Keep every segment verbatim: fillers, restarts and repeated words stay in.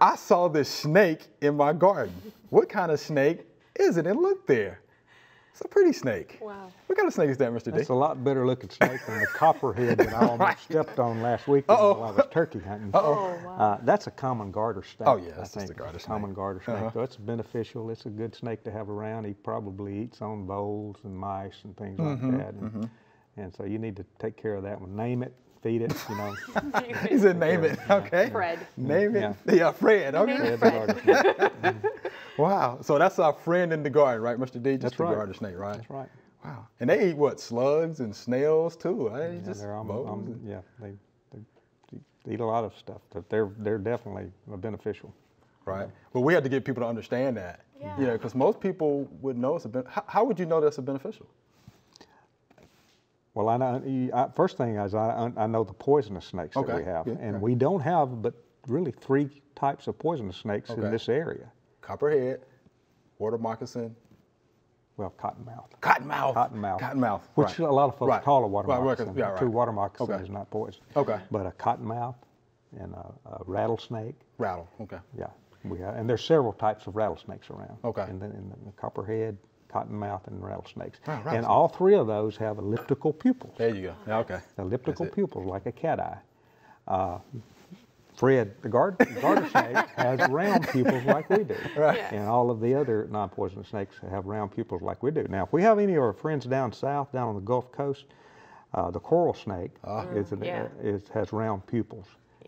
I saw this snake in my garden. What kind of snake is it? And look there. It's a pretty snake. Wow. What kind of snake is that, Mister D? That's a lot better looking snake than the copperhead that I almost right. stepped on last weekend uh-oh. while I was turkey hunting. Uh-oh. Oh, wow. Uh, that's a common garter snake. Oh, yeah, that's I think. Just a garter it's snake. Common garter snake. Uh-huh. So it's beneficial. It's a good snake to have around. He probably eats on voles and mice and things mm-hmm. like that. And, mm-hmm. and so you need to take care of that one. Name it. Feed it, you know. He said name it, okay. Fred. Name it. Yeah, yeah Fred, okay. Fred. Fred. Wow, so that's our friend in the garden, right, Mister D? Just that's the right. garden snake, right? That's right. Wow, and they eat what, slugs and snails too, right? Yeah, just they're almost, um, yeah they, they, they eat a lot of stuff, but they're, they're definitely beneficial. Right, well, we have to get people to understand that. Yeah. You know, because most people would know it's a benefit. How, how would you know that's a beneficial? Well, I know, I, first thing is I, I know the poisonous snakes okay. that we have, yeah, and right. we don't have but really three types of poisonous snakes okay. in this area. Copperhead, water moccasin. Well, cottonmouth. Cottonmouth. Cottonmouth. Cottonmouth. Which right. a lot of folks right. call a water right. moccasin. Yeah, right. True water moccasin okay. is not poison. Okay. But a cottonmouth and a, a rattlesnake. Rattle. Okay. Yeah. We have, and there's several types of rattlesnakes around. Okay. And then in the, the copperhead, cottonmouth and rattlesnakes. Wow, rattlesnakes. And all three of those have elliptical pupils. There you go. Yeah, okay. Elliptical pupils, like a cat eye. Uh, Fred, the garter, garter snake, has round pupils like we do. Right. Yes. And all of the other non-poisonous snakes have round pupils like we do. Now, if we have any of our friends down south, down on the Gulf Coast, uh, the coral snake uh, is an, yeah. uh, is, has round pupils.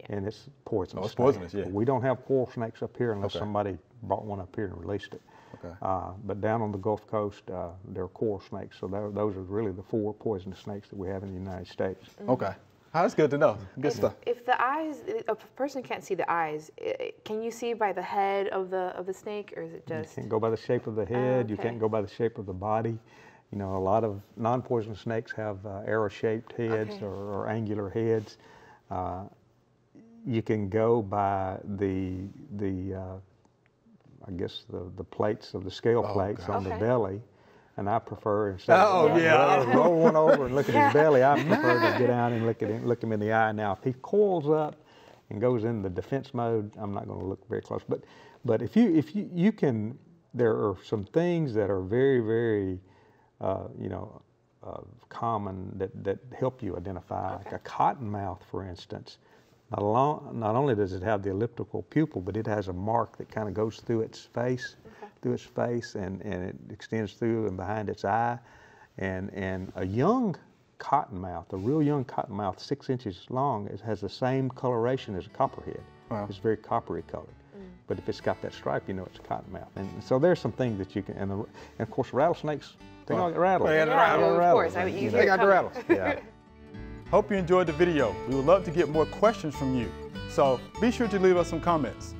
And it's poisonous. Oh, it's poisonous, yeah. We don't have coral snakes up here unless okay. somebody brought one up here and released it. Okay. Uh, but down on the Gulf Coast, uh, there are coral snakes. So those are really the four poisonous snakes that we have in the United States. Mm-hmm. Okay. Oh, that's good to know. Good if, stuff. If the eyes, a person can't see the eyes, can you see by the head of the of the snake, or is it just? You can't go by the shape of the head. Uh, okay. You can't go by the shape of the body. You know, a lot of non-poisonous snakes have uh, arrow-shaped heads okay. or, or angular heads. Uh, You can go by the the uh, I guess the the plates of the scale oh, plates God. on okay. the belly, and I prefer instead oh, of yeah. roll, roll one over and look at yeah. his belly. I prefer to get down and look at him, look him in the eye. Now, if he coils up and goes in the defense mode, I'm not going to look very close. But but if you if you you can, there are some things that are very very uh, you know uh, common that that help you identify okay. like a cottonmouth, for instance. Not, long, not only does it have the elliptical pupil, but it has a mark that kind of goes through its face, okay. through its face, and, and it extends through and behind its eye. And, and a young cottonmouth, a real young cottonmouth, six inches long, it has the same coloration as a copperhead. Wow. It's very coppery colored. Mm. But if it's got that stripe, you know it's a cottonmouth. And so there's some things that you can, and, the, and of course rattlesnakes, they don't rattle. They got the rattles. Yeah. Hope you enjoyed the video. We would love to get more questions from you, so be sure to leave us some comments.